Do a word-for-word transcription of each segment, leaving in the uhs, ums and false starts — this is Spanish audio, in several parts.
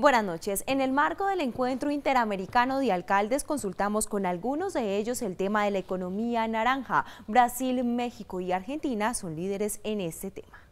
Buenas noches. En el marco del Encuentro Interamericano de Alcaldes consultamos con algunos de ellos el tema de la economía naranja. Brasil, México y Argentina son líderes en este tema.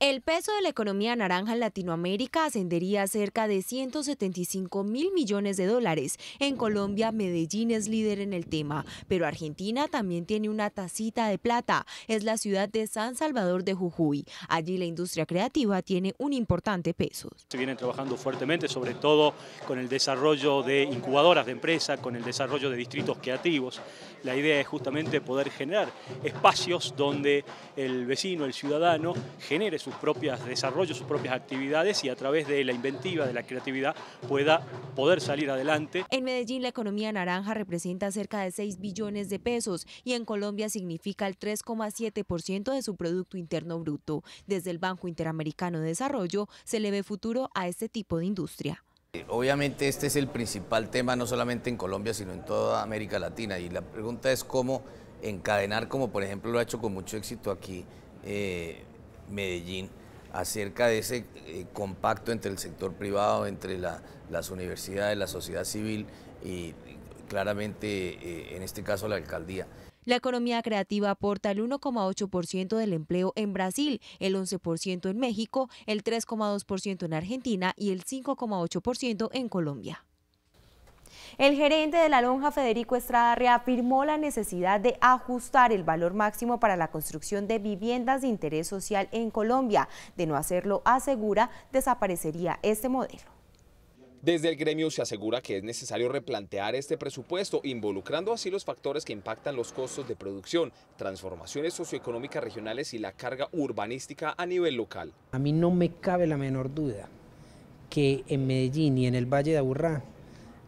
El peso de la economía naranja en Latinoamérica ascendería a cerca de ciento setenta y cinco mil millones de dólares. En Colombia, Medellín es líder en el tema, pero Argentina también tiene una tacita de plata. Es la ciudad de San Salvador de Jujuy. Allí la industria creativa tiene un importante peso. Se vienen trabajando fuertemente, sobre todo con el desarrollo de incubadoras de empresas, con el desarrollo de distritos creativos. La idea es justamente poder generar espacios donde el vecino, el ciudadano, genere su sus propios desarrollos, sus propias actividades y a través de la inventiva, de la creatividad, pueda poder salir adelante. En Medellín la economía naranja representa cerca de seis billones de pesos y en Colombia significa el tres coma siete por ciento de su Producto Interno Bruto. Desde el Banco Interamericano de Desarrollo se le ve futuro a este tipo de industria. Obviamente este es el principal tema no solamente en Colombia sino en toda América Latina y la pregunta es cómo encadenar, como por ejemplo lo ha hecho con mucho éxito aquí eh, Medellín, acerca de ese eh, compacto entre el sector privado, entre la, las universidades, la sociedad civil y claramente eh, en este caso la alcaldía. La economía creativa aporta el uno coma ocho por ciento del empleo en Brasil, el once por ciento en México, el tres coma dos por ciento en Argentina y el cinco coma ocho por ciento en Colombia. El gerente de la lonja, Federico Estrada, reafirmó la necesidad de ajustar el valor máximo para la construcción de viviendas de interés social en Colombia. De no hacerlo, asegura, desaparecería este modelo. Desde el gremio se asegura que es necesario replantear este presupuesto, involucrando así los factores que impactan los costos de producción, transformaciones socioeconómicas regionales y la carga urbanística a nivel local. A mí no me cabe la menor duda que en Medellín y en el Valle de Aburrá,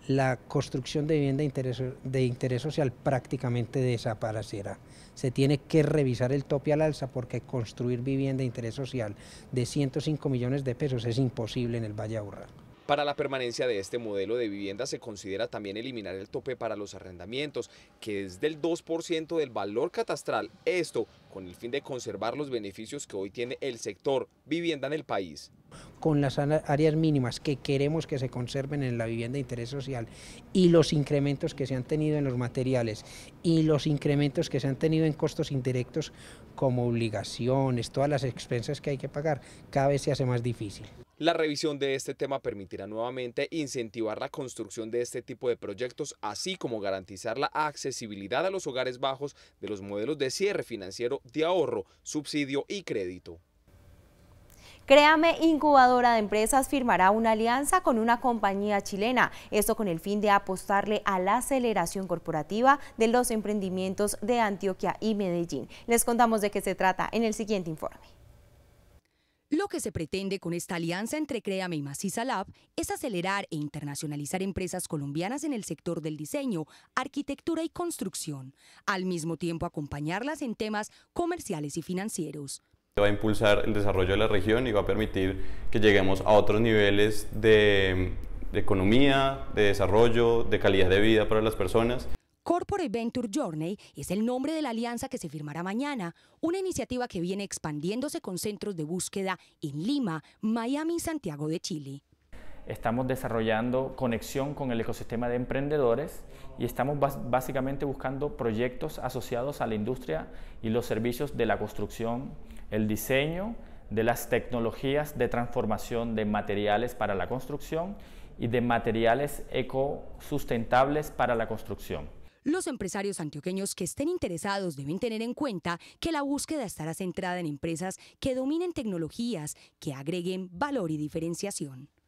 la construcción de vivienda de interés, de interés social prácticamente desaparecerá. Se tiene que revisar el tope al alza porque construir vivienda de interés social de ciento cinco millones de pesos es imposible en el Valle de Aburrá. Para la permanencia de este modelo de vivienda se considera también eliminar el tope para los arrendamientos, que es del dos por ciento del valor catastral, esto con el fin de conservar los beneficios que hoy tiene el sector vivienda en el país. Con las áreas mínimas que queremos que se conserven en la vivienda de interés social y los incrementos que se han tenido en los materiales y los incrementos que se han tenido en costos indirectos como obligaciones, todas las expensas que hay que pagar, cada vez se hace más difícil. La revisión de este tema permitirá nuevamente incentivar la construcción de este tipo de proyectos, así como garantizar la accesibilidad a los hogares bajos de los modelos de cierre financiero de ahorro, subsidio y crédito. Créame, incubadora de empresas, firmará una alianza con una compañía chilena, esto con el fin de apostarle a la aceleración corporativa de los emprendimientos de Antioquia y Medellín. Les contamos de qué se trata en el siguiente informe. Lo que se pretende con esta alianza entre Créame y Masisa Lab es acelerar e internacionalizar empresas colombianas en el sector del diseño, arquitectura y construcción, al mismo tiempo acompañarlas en temas comerciales y financieros. Va a impulsar el desarrollo de la región y va a permitir que lleguemos a otros niveles de, de economía, de desarrollo, de calidad de vida para las personas. Corporate Venture Journey es el nombre de la alianza que se firmará mañana, una iniciativa que viene expandiéndose con centros de búsqueda en Lima, Miami y Santiago de Chile. Estamos desarrollando conexión con el ecosistema de emprendedores y estamos básicamente buscando proyectos asociados a la industria y los servicios de la construcción, el diseño, de las tecnologías de transformación de materiales para la construcción y de materiales ecosustentables para la construcción. Los empresarios antioqueños que estén interesados deben tener en cuenta que la búsqueda estará centrada en empresas que dominen tecnologías que agreguen valor y diferenciación.